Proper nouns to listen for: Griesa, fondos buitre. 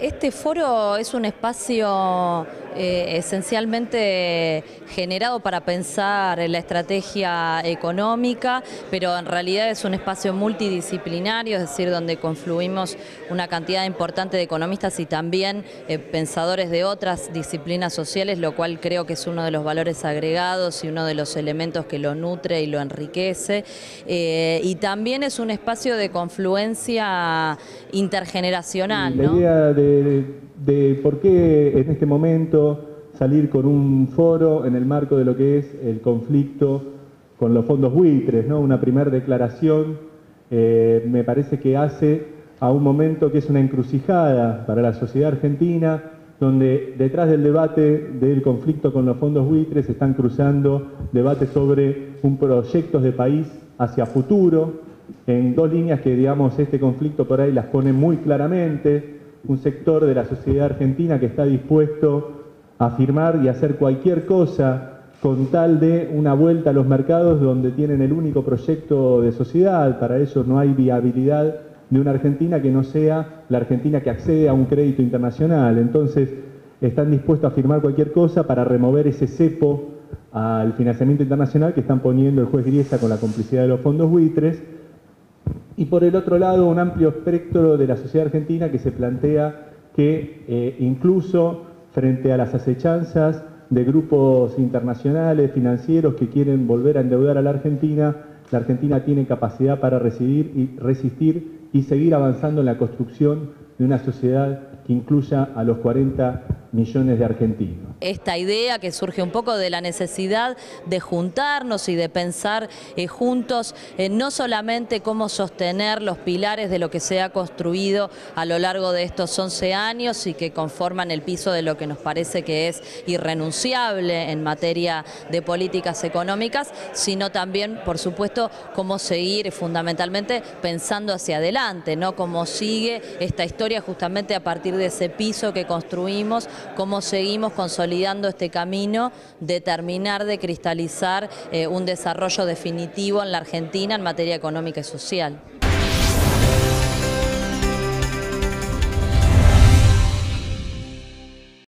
Este foro es un espacio esencialmente generado para pensar la estrategia económica, pero en realidad es un espacio multidisciplinario, es decir, donde confluimos una cantidad importante de economistas y también pensadores de otras disciplinas sociales, lo cual creo que es uno de los valores agregados y uno de los elementos que lo nutre y lo enriquece. Y también es un espacio de confluencia intergeneracional, ¿no? La idea de por qué en este momento salir con un foro en el marco de lo que es el conflicto con los fondos buitres, ¿no? Una primera declaración me parece que hace a un momento que es una encrucijada para la sociedad argentina, donde detrás del debate del conflicto con los fondos buitres están cruzando debates sobre un proyecto de país hacia futuro, en dos líneas que, digamos, este conflicto por ahí las pone muy claramente, un sector de la sociedad argentina que está dispuesto a firmar y a hacer cualquier cosa con tal de una vuelta a los mercados donde tienen el único proyecto de sociedad, para ellos no hay viabilidad de una Argentina que no sea la Argentina que accede a un crédito internacional, entonces están dispuestos a firmar cualquier cosa para remover ese cepo al financiamiento internacional que están poniendo el juez Griesa con la complicidad de los fondos buitres. Y por el otro lado, un amplio espectro de la sociedad argentina que se plantea que incluso frente a las acechanzas de grupos internacionales, financieros, que quieren volver a endeudar a la Argentina tiene capacidad para resistir y seguir avanzando en la construcción de una sociedad que incluya a los 40 millones de argentinos. Esta idea que surge un poco de la necesidad de juntarnos y de pensar juntos no solamente cómo sostener los pilares de lo que se ha construido a lo largo de estos 11 años y que conforman el piso de lo que nos parece que es irrenunciable en materia de políticas económicas, sino también, por supuesto, cómo seguir fundamentalmente pensando hacia adelante, ¿no? Cómo sigue esta historia justamente a partir de ese piso que construimos, cómo seguimos consolidando este camino de terminar de cristalizar un desarrollo definitivo en la Argentina en materia económica y social.